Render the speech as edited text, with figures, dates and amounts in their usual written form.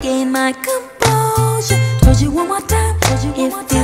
Gain my composure. Told you one more time. Told you one more time.